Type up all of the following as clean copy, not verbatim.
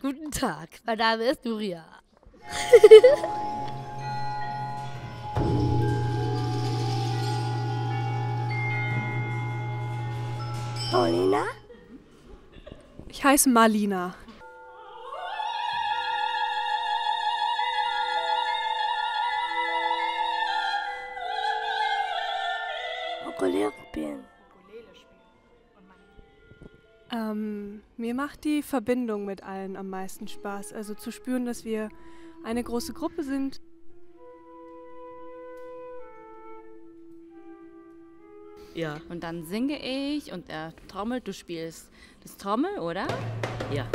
Guten Tag, mein Name ist Nuria. Malina? Ich heiße Malina. Ukulele spielen. Mir macht die Verbindung mit allen am meisten Spaß. Also zu spüren, dass wir eine große Gruppe sind. Ja. Und dann singe ich und er trommelt. Du spielst das Trommel, oder? Ja.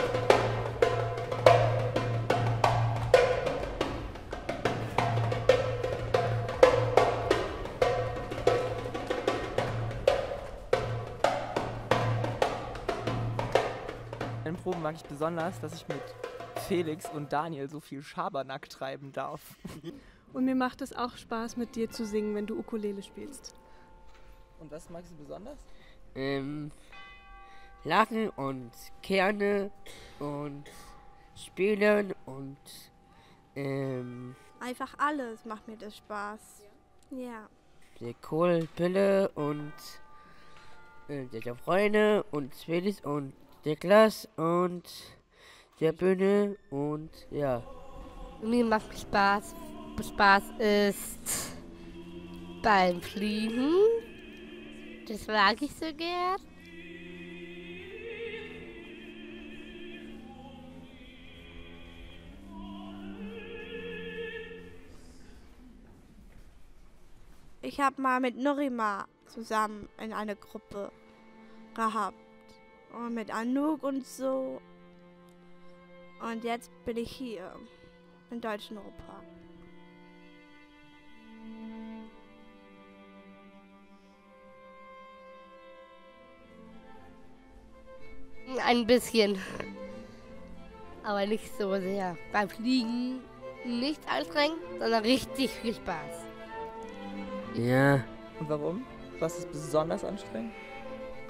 In Proben mag ich besonders, dass ich mit Felix und Daniel so viel Schabernack treiben darf. Und mir macht es auch Spaß, mit dir zu singen, wenn du Ukulele spielst. Und was magst du besonders? Lachen und Kerne und Spielen und einfach alles macht mir das Spaß. Ja. Die Kohlpille und der Freunde und Felix und der Glas und der Bühne und ja. Mir macht Spaß. Spaß ist beim Fliegen. Das mag ich so gern. Ich habe mal mit Norima zusammen in einer Gruppe gehabt. Und mit Anouk und so. Und jetzt bin ich hier im Deutschen Oper. Ein bisschen, aber nicht so sehr. Beim Fliegen nicht anstrengend, sondern richtig viel Spaß. Ja. Und warum? Was ist besonders anstrengend?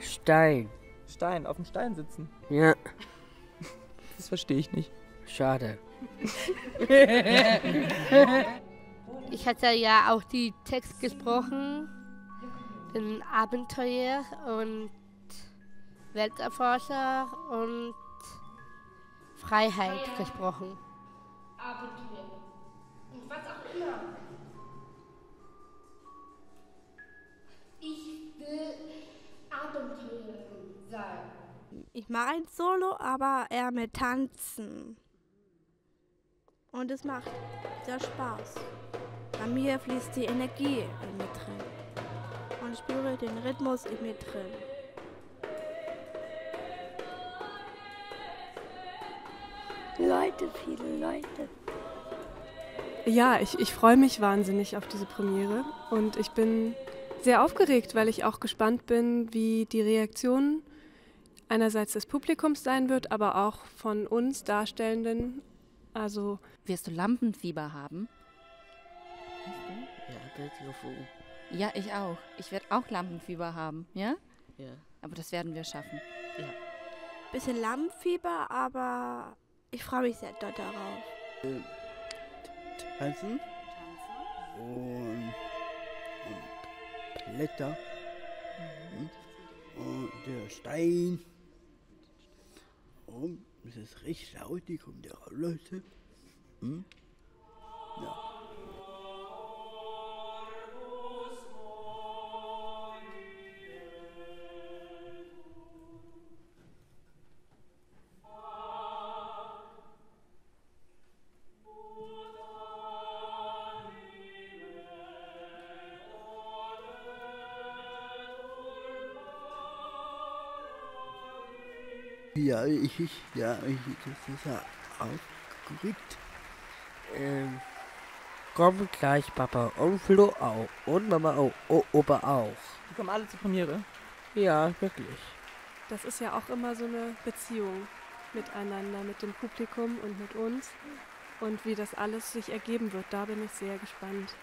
Stein. Stein, auf dem Stein sitzen? Ja. Das verstehe ich nicht. Schade. Ich hatte ja auch die Texte gesprochen, den Abenteuer und Welterforscher und Freiheit gesprochen. Abenteuer. Und was auch immer. Ich will Abenteuerin sein. Ich mache ein Solo, aber eher mit Tanzen. Und es macht sehr Spaß. Bei mir fließt die Energie in mir drin. Und ich spüre den Rhythmus in mir drin. Leute, viele Leute. Ja, ich freue mich wahnsinnig auf diese Premiere und ich bin sehr aufgeregt, weil ich auch gespannt bin, wie die Reaktion einerseits des Publikums sein wird, aber auch von uns Darstellenden. Also wirst du Lampenfieber haben? Ja, ich auch. Ich werde auch Lampenfieber haben, ja? Ja. Aber das werden wir schaffen. Ja. Bisschen Lampenfieber, aber ich freue mich sehr dort darauf. Tanzen und Blätter und der Stein. Und es ist richtig laut, die kommen da Leute. Hm? Ja. Ja, das ist ja aufgeregt. Komm gleich, Papa und Flo auch. Und Mama auch. Opa auch. Die kommen alle zur Premiere? Ja, wirklich. Das ist ja auch immer so eine Beziehung miteinander, mit dem Publikum und mit uns. Und wie das alles sich ergeben wird, da bin ich sehr gespannt.